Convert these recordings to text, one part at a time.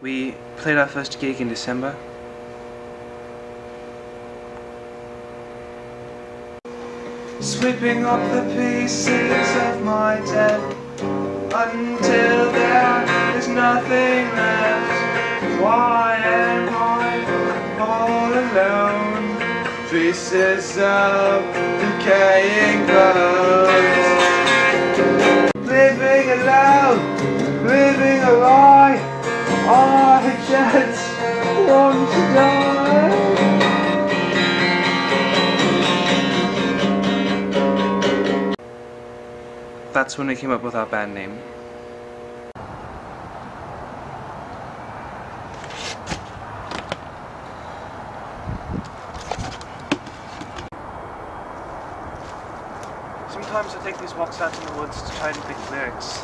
We played our first gig in December. Sweeping up the pieces of my debt until there is nothing left. Why am I all alone? Pieces of decaying clothes. Living alone, living a lie. I just want to die. That's when we came up with our band name. Sometimes I take these walks out in the woods to try and think of lyrics.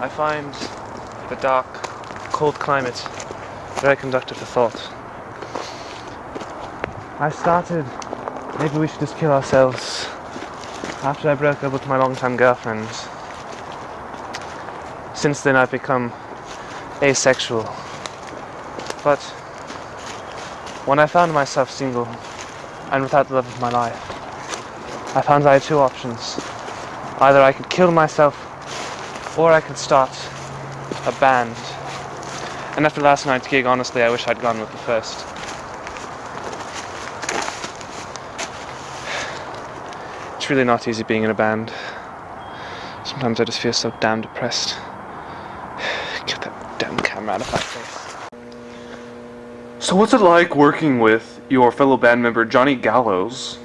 I find the dark, cold climate very conductive to thought. I started, maybe we should just kill ourselves, after I broke up with my long-time girlfriend. Since then I've become asexual. But when I found myself single and without the love of my life, I found I had two options. Either I could kill myself or I could start a band. And after last night's gig, honestly, I wish I'd gone with the first. It's really not easy being in a band. Sometimes I just feel so damn depressed. Get that damn camera out of my face. So what's it like working with your fellow band member Johnny Gallows?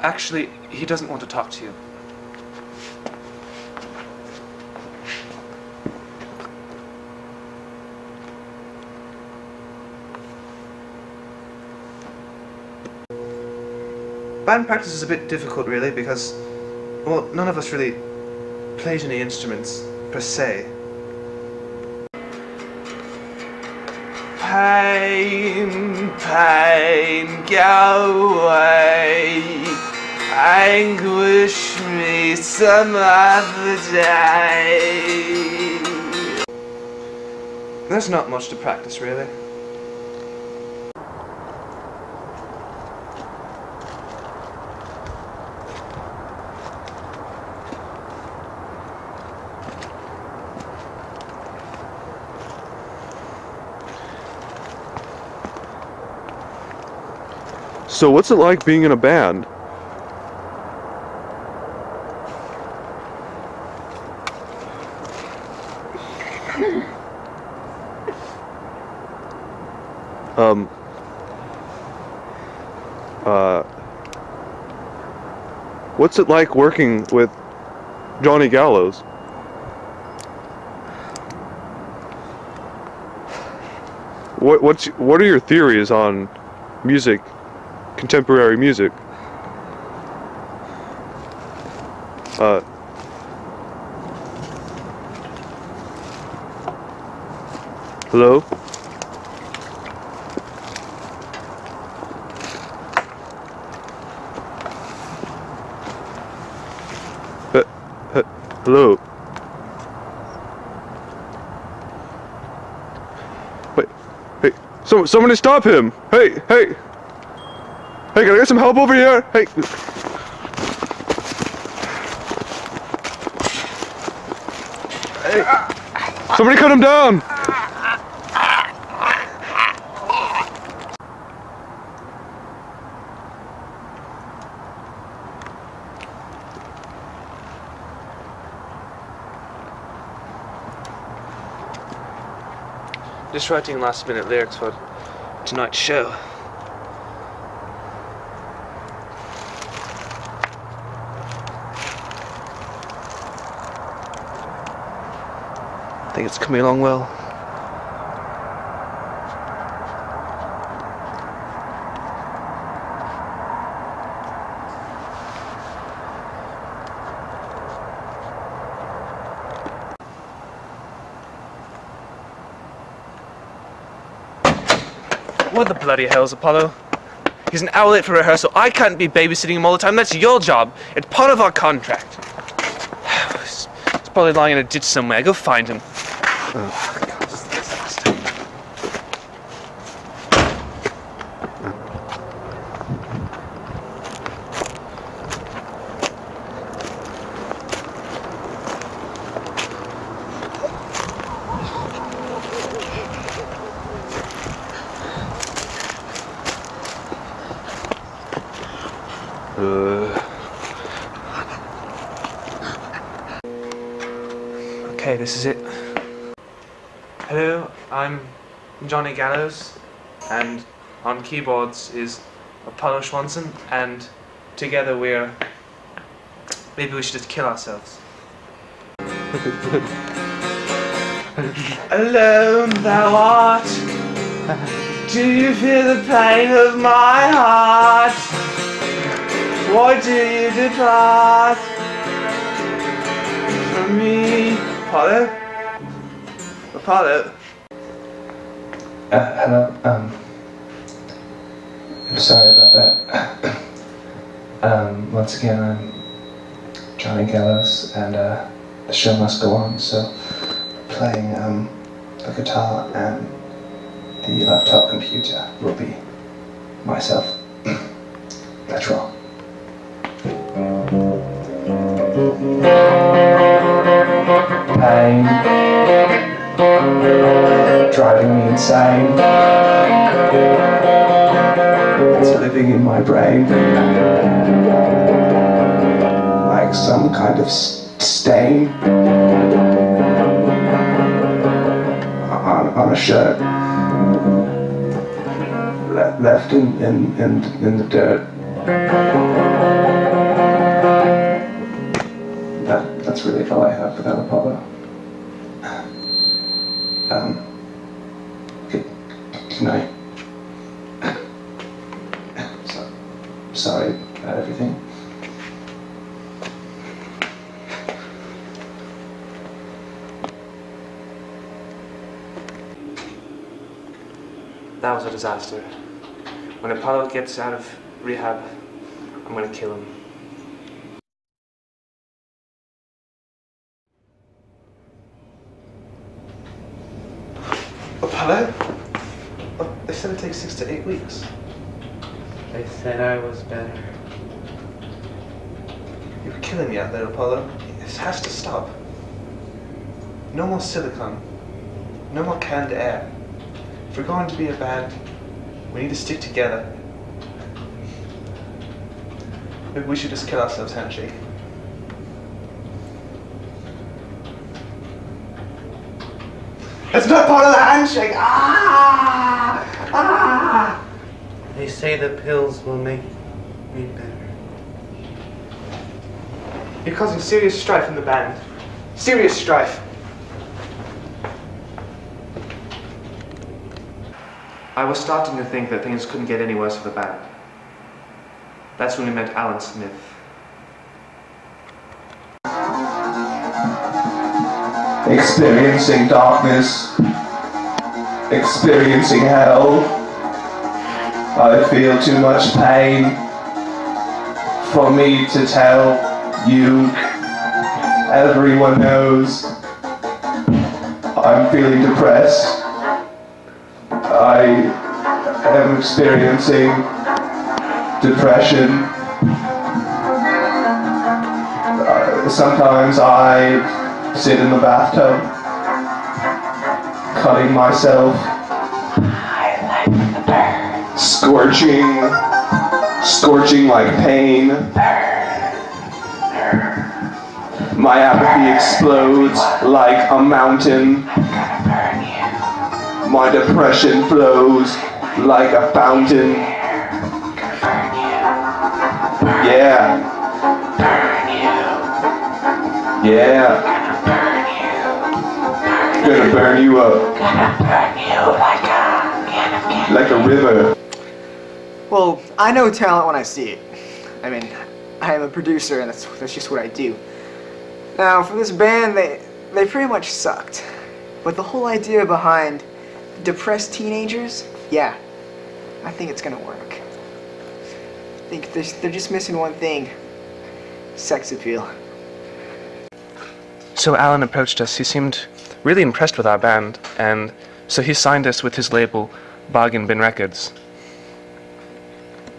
Actually, he doesn't want to talk to you. Band practice is a bit difficult, really, because, well, none of us really plays any instruments, per se. Pain, pain, go away. Anguish me some other day. There's not much to practice, really. So what's it like being in a band? What's it like working with Johnny Gallows? What are your theories on music? Contemporary music. Hello? Hello? Wait, hey, somebody stop him! Hey, hey! Hey, can I get some help over here? Hey! Hey! Somebody cut him down! Just writing last minute lyrics for tonight's show. I think it's coming along well. What the bloody hell's Apollo? He's an hour late for rehearsal. I can't be babysitting him all the time. That's your job. It's part of our contract. He's probably lying in a ditch somewhere. Go find him. Oh. Okay, this is it. Hello, I'm Johnny Gallows, and on keyboards is Apollo Schwanson, and together we're... Maybe we should just kill ourselves. Alone thou art, do you feel the pain of my heart? Why do you depart from me? Apollo? Apollo? Hello, I'm sorry about that. Once again, I'm Johnny Gallows, and the show must go on, so playing the guitar and the laptop computer will be myself. That's wrong. Pain, driving me insane, it's living in my brain, like some kind of stain on a shirt, left in the dirt. That's really all I have without Apollo. Good night. So, sorry about everything. That was a disaster. When Apollo gets out of rehab, I'm gonna kill him. Apollo? They said it takes 6 to 8 weeks. They said I was better. You were killing me out there, Apollo. It has to stop. No more silicone. No more canned air. If we're going to be a band, we need to stick together. Maybe we should just kill ourselves, handshake. It's not part of the handshake! Ah! Ah! They say the pills will make me better. You're causing serious strife in the band. Serious strife! I was starting to think that things couldn't get any worse for the band. That's when we met Alan Smith. Experiencing darkness, experiencing hell. I feel too much pain for me to tell you. Everyone knows I'm feeling depressed. I am experiencing depression. Sometimes I sit in the bathtub, cutting myself, I like the burn. scorching like pain, burn. My apathy burn. Explodes everyone. Like a mountain, I'm gonna burn you. My depression flows like a fountain, I'm gonna burn you. Burn. Yeah, burn you. Yeah. Gonna burn you up. Gonna burn you like a can of like a river. Well, I know talent when I see it. I mean, I am a producer, and that's just what I do. Now, for this band, they pretty much sucked. But the whole idea behind depressed teenagers, yeah, I think it's gonna work. I think they're just missing one thing. Sex appeal. So Alan approached us. He seemed really impressed with our band, and so he signed us with his label, Bargain Bin Records.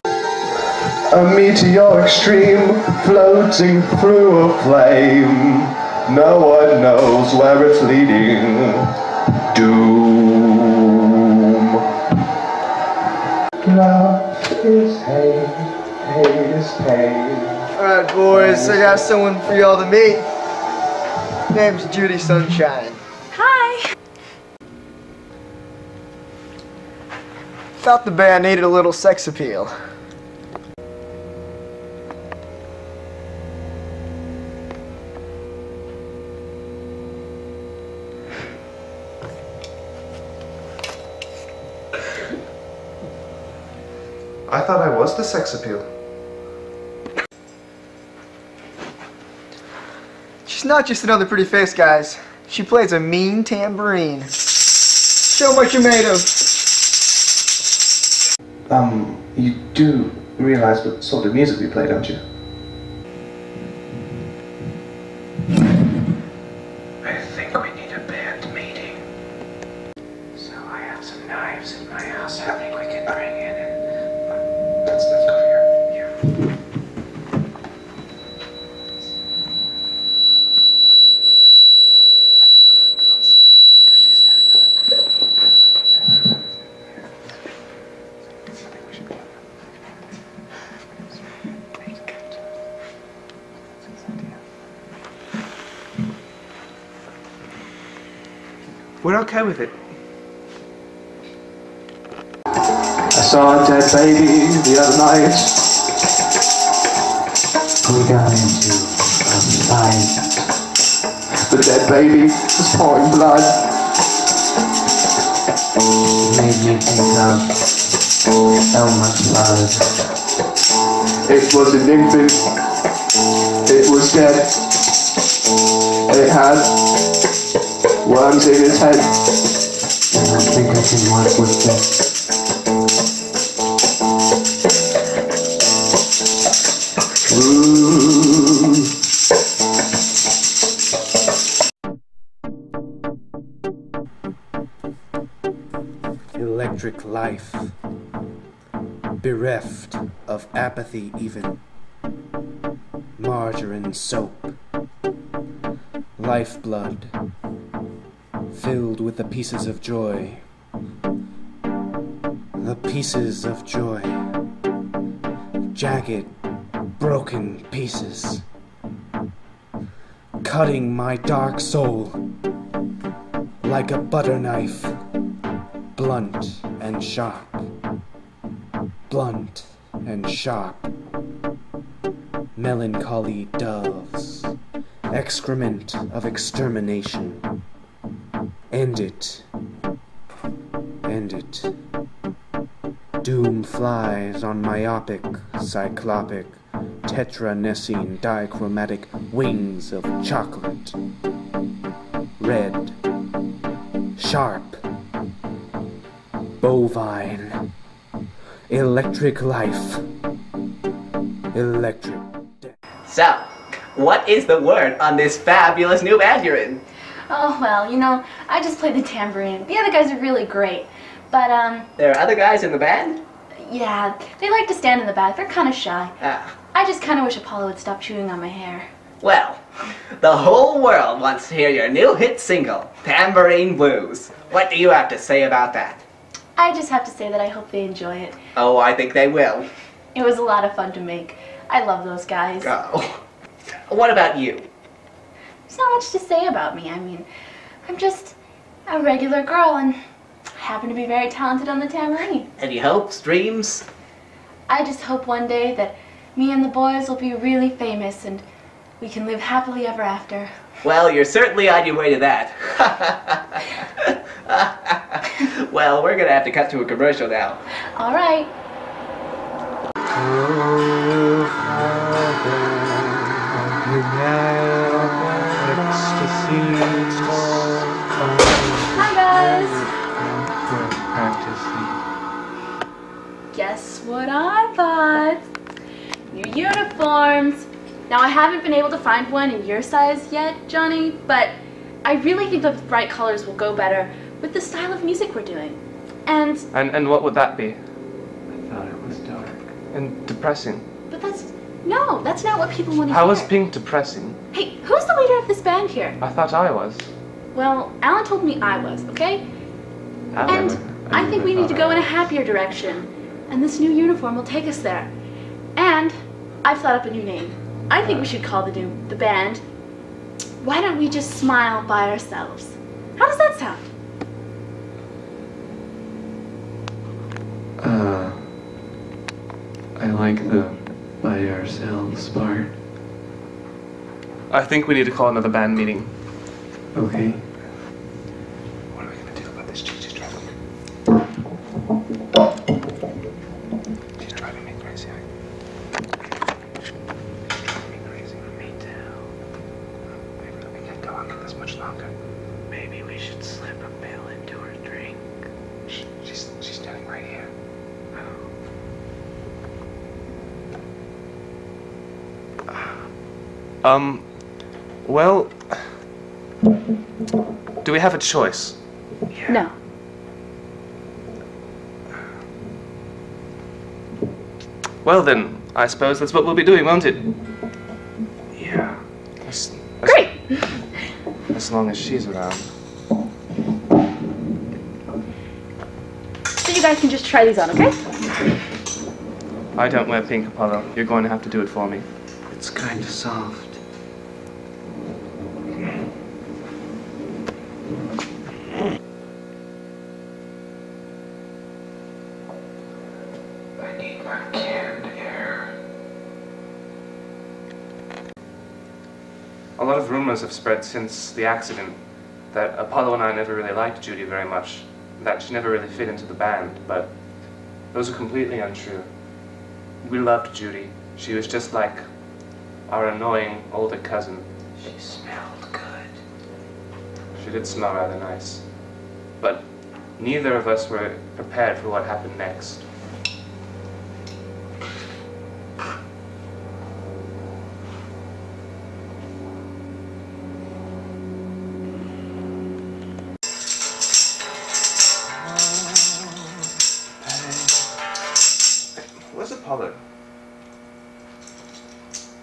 A meteor extreme floating through a flame. No one knows where it's leading. Doom. Love is hate, hate is pain. Alright boys, I got someone for y'all to meet. Name's Judy Sunshine. Hi! Thought the band needed a little sex appeal. I thought I was the sex appeal. She's not just another pretty face, guys. She plays a mean tambourine. Show what you're made of. You do realize what sort of music we play, don't you? I think we need a band meeting. So I have some knives in my house. I think we can bring in and let's go here. We're okay with it. I saw a dead baby the other night. We got into a fight. The dead baby was pouring blood. It made me think of Elmer's blood. It was an infant. It was dead. It had worms in its head. And I think I can work with this. Electric life, bereft of apathy even, margarine soap, lifeblood, filled with the pieces of joy, jagged, broken pieces, cutting my dark soul like a butter knife, blunt and sharp, melancholy doves, excrement of extermination. End it, Doom flies on myopic, cyclopic, tetranessine, dichromatic wings of chocolate. Red, sharp, bovine, electric life, electric death. So, what is the word on this fabulous new band you're in? Oh, well, you know, I just play the tambourine. The other guys are really great. But, there are other guys in the band? Yeah, they like to stand in the back. They're kind of shy. I just kind of wish Apollo would stop chewing on my hair. Well, the whole world wants to hear your new hit single, Tambourine Blues. What do you have to say about that? I just have to say that I hope they enjoy it. Oh, I think they will. It was a lot of fun to make. I love those guys. Oh. What about you? There's not much to say about me. I mean, I'm just a regular girl and happen to be very talented on the tambourine. Any hopes, dreams? I just hope one day that me and the boys will be really famous and we can live happily ever after. Well, you're certainly on your way to that. Well, we're gonna have to cut to a commercial now. All right. Hi guys. Practicing. Guess what I bought? New uniforms. Now, I haven't been able to find one in your size yet, Johnny, but I really think the bright colors will go better with the style of music we're doing. And what would that be? I thought it was dark and depressing. But that's not what people want to hear. How is pink depressing? Hey, who's the leader of this band here? I thought I was. Well, Alan told me I was, okay? Alan, and I think we need to go in a happier direction, and this new uniform will take us there. And I've thought up a new name. I think we should call the band, Why Don't We Just Smile By Ourselves? How does that sound? I like the by ourselves part. I think we need to call another band meeting. Okay. What are we going to do about this? She's driving me. She's driving me crazy. She's driving me crazy. Me too. I really can't go on like this much longer. Maybe we should slip a pill into her drink. She's standing right here. Well, do we have a choice? Yeah. No. Well then, I suppose that's what we'll be doing, won't it? Yeah. Great! As long as she's around. So you guys can just try these on, okay? I don't wear pink, Apollo. You're going to have to do it for me. It's kind of soft. A lot of rumors have spread since the accident that Apollo and I never really liked Judy very much, that she never really fit into the band, but those are completely untrue. We loved Judy. She was just like our annoying older cousin. She smelled good. She did smell rather nice, but neither of us were prepared for what happened next.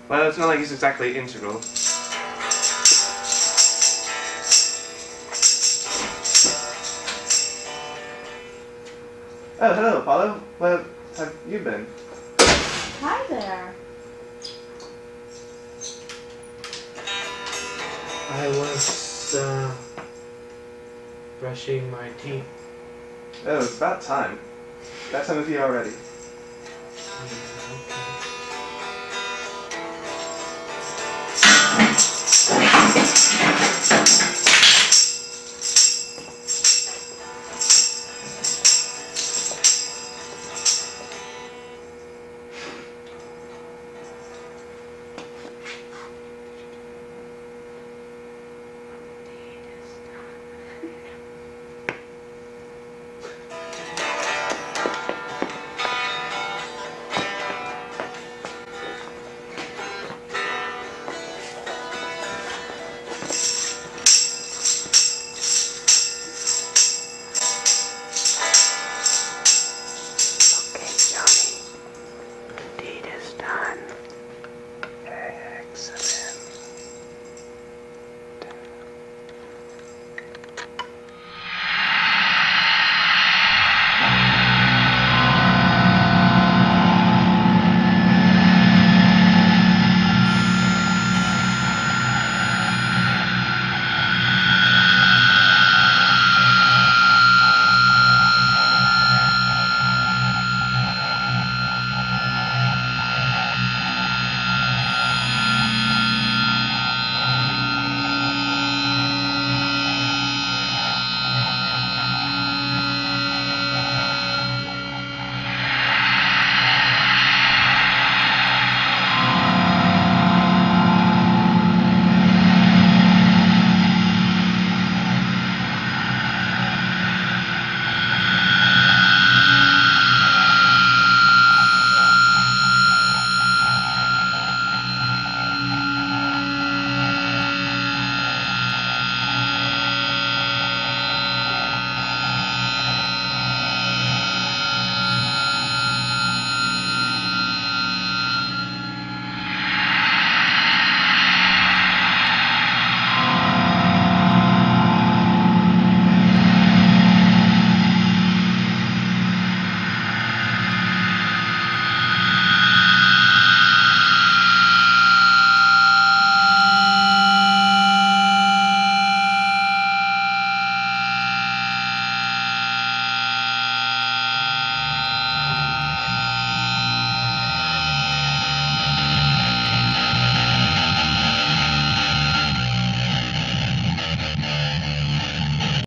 Well, it's not like he's exactly integral. Oh, hello, Apollo. Where have you been? Hi there. I was, brushing my teeth. Oh, it's about time. That time of year already. Okay.